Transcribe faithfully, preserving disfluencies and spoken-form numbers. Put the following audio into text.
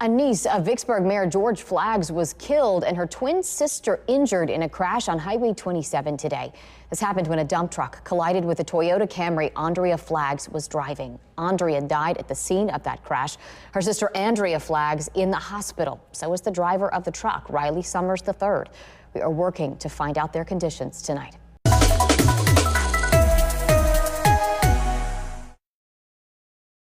A niece of Vicksburg Mayor George Flaggs was killed and her twin sister injured in a crash on Highway twenty-seven today. This happened when a dump truck collided with a Toyota Camry Andrea Flaggs was driving. Andrea died at the scene of that crash. Her sister Andrea Flaggs in the hospital. So is the driver of the truck, Riley Summers the third. We are working to find out their conditions tonight.